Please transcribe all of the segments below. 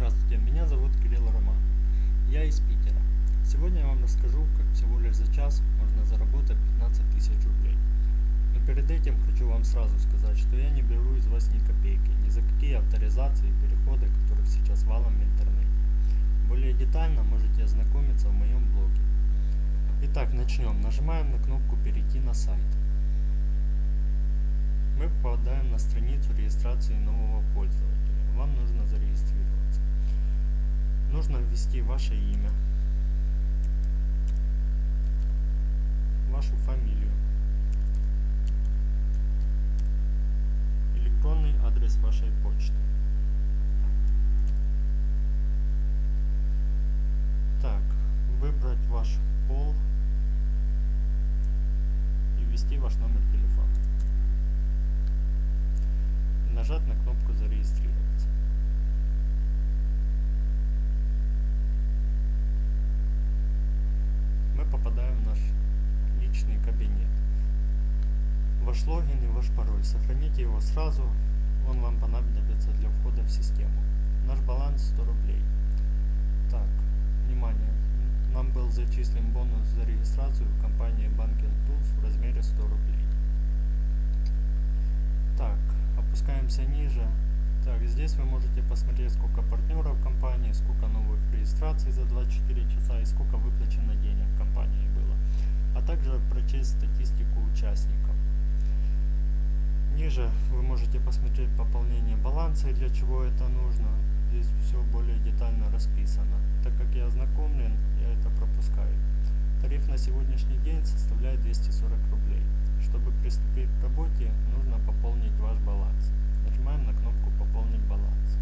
Здравствуйте, меня зовут Кирилл Роман, я из Питера. Сегодня я вам расскажу, как всего лишь за час можно заработать 15 тысяч рублей. Но перед этим хочу вам сразу сказать, что я не беру из вас ни копейки, ни за какие авторизации и переходы, которых сейчас валом в интернете. Более детально можете ознакомиться в моем блоге. Итак, начнем. Нажимаем на кнопку «Перейти на сайт». Мы попадаем на страницу регистрации нового пользователя. Вам нужно зарегистрироваться. Нужно ввести ваше имя, вашу фамилию, электронный адрес вашей почты. Так, выбрать ваш пол и ввести ваш номер телефона. Нажать на кнопку «Зарегистрироваться». Мы попадаем в наш личный кабинет. Ваш логин и ваш пароль. Сохраните его сразу, он вам понадобится для входа в систему. Наш баланс 100 рублей. Так, внимание, нам был зачислен бонус за регистрацию в компании Banking Tools в размере 100 рублей. Так, опускаемся ниже. Так, здесь вы можете посмотреть, сколько партнеров компании, сколько новых регистраций за 24 часа и сколько выплачено денег компании было, а также прочесть статистику участников. Ниже вы можете посмотреть пополнение баланса и для чего это нужно. Здесь все более детально расписано. Так как я ознакомлен, я это пропускаю. Тариф на сегодняшний день составляет 240 рублей. Чтобы приступить к работе, нужно пополнить ваш баланс. Нажимаем на кнопку «Пополнить баланс».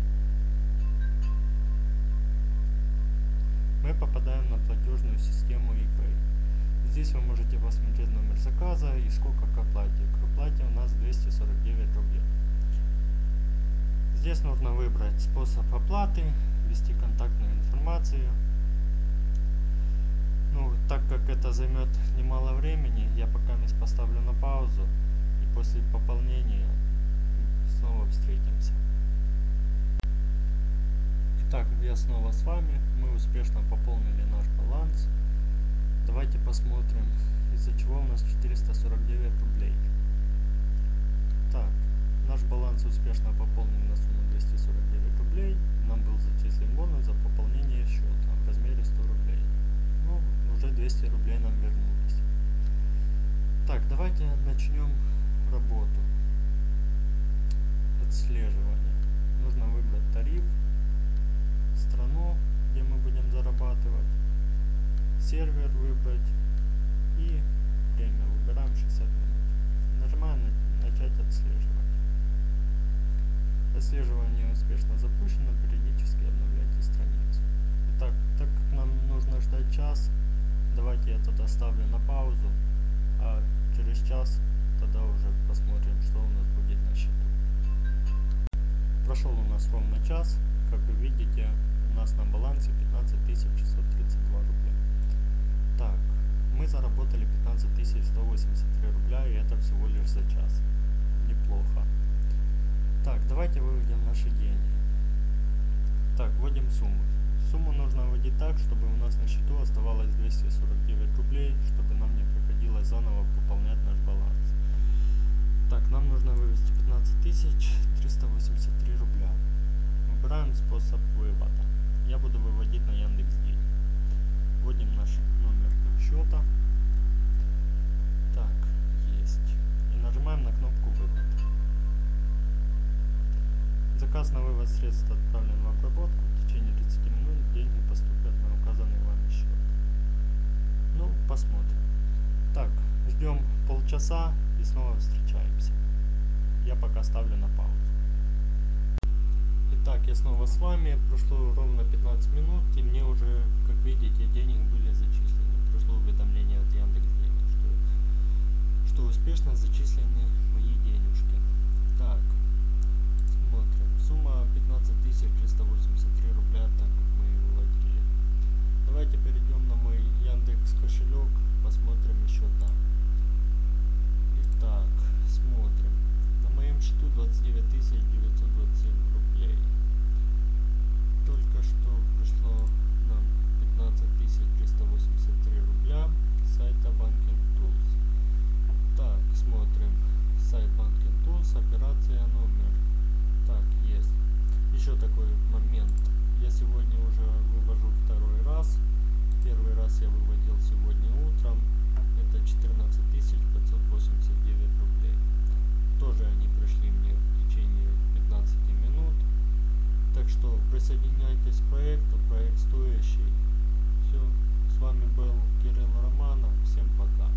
Мы попадаем на платежную систему ePay. Здесь вы можете посмотреть номер заказа и сколько к оплате. К оплате у нас 249 рублей. Здесь нужно выбрать способ оплаты, ввести контактную информацию. Ну, так как это займет немало времени, я пока поставлю на паузу, и после пополнения снова встретимся. Итак, я снова с вами. Мы успешно пополнили наш баланс. Давайте посмотрим, из-за чего у нас 449 рублей. Так, наш баланс успешно пополнен на сумму 249 рублей. Нам был зачислен бонус за пополнение счета в размере 100 рублей. Ну, уже 200 рублей нам вернулось. Так, давайте начнем работу. Отслеживание. Нужно выбрать тариф, страну, где мы будем зарабатывать, сервер выбрать и время. Выбираем 60 минут. Нажимаем «Начать отслеживать». Отслеживание успешно запущено. Периодически обновляйте страницу. Итак, так как нам нужно ждать час, давайте я тогда ставлю на паузу. А через час тогда уже посмотрим, что у нас будет на счету. Прошел у нас ровно час. Как вы видите, у нас на балансе 15632 рубля. Так, мы заработали 15183 рубля, и это всего лишь за час. Неплохо. Так, давайте выведем наши деньги. Так, вводим сумму. Сумму нужно вводить так, чтобы у нас на счету оставалось 249 рублей, чтобы нам не приходилось заново пополнять наш баланс. Так, нам нужно вывести 15383 рубля. Выбираем способ вывода. Я буду выводить на Яндекс.Деньги. Вводим наш номер счета. Так, есть. И нажимаем на кнопку «Вывод». Заказ на вывод средств отправлен в обработку. В течение 30 минут деньги поступят на указанный вами счет. Ну, посмотрим. Так, ждем полчаса и снова встречаемся. Я пока ставлю на паузу. Итак, я снова с вами. Прошло ровно 15 минут, и мне уже, как видите, денег были зачислены. Пришло уведомление от Яндекс.Денег, что успешно зачислены мои денежки. Так. Сумма 15383 рубля, так как мы ее выводили. Давайте перейдем на мой Яндекс кошелек, посмотрим еще там. Итак, смотрим. На моем счету 29927 рублей. Только операция номер. Так, есть. Еще такой момент. Я сегодня уже вывожу второй раз. Первый раз я выводил сегодня утром. Это 14 589 рублей. Тоже они пришли мне в течение 15 минут. Так что присоединяйтесь к проекту. Проект стоящий. Все. С вами был Кирилл Роман. Всем пока.